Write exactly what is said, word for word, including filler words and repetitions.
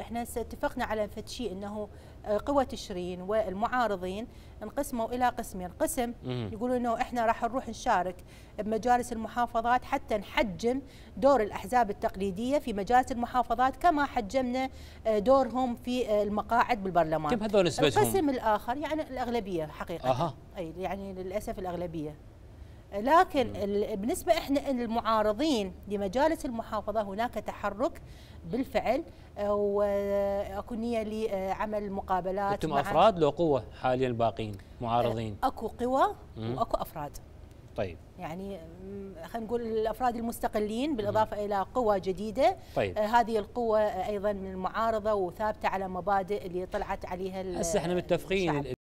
احنا اتفقنا على فد شيء انه قوى تشرين والمعارضين انقسموا الى قسمين، قسم يقولوا انه احنا راح نروح نشارك بمجالس المحافظات حتى نحجم دور الاحزاب التقليديه في مجالس المحافظات كما حجمنا دورهم في المقاعد بالبرلمان. كم هذول نسبتهم؟ القسم الاخر يعني الاغلبيه حقيقه. أها. اي يعني للاسف الاغلبيه. لكن بالنسبة إحنا المعارضين لمجالس المحافظة هناك تحرك بالفعل وأكو نية لعمل مقابلات. أنتم أفراد لو قوة حاليا الباقين معارضين؟ أكو قوى وأكو أفراد. طيب. يعني خلينا نقول الأفراد المستقلين بالإضافة إلى قوى جديدة. طيب. هذه القوة أيضا من المعارضة وثابتة على مبادئ اللي طلعت عليها. هسه إحنا متفقين.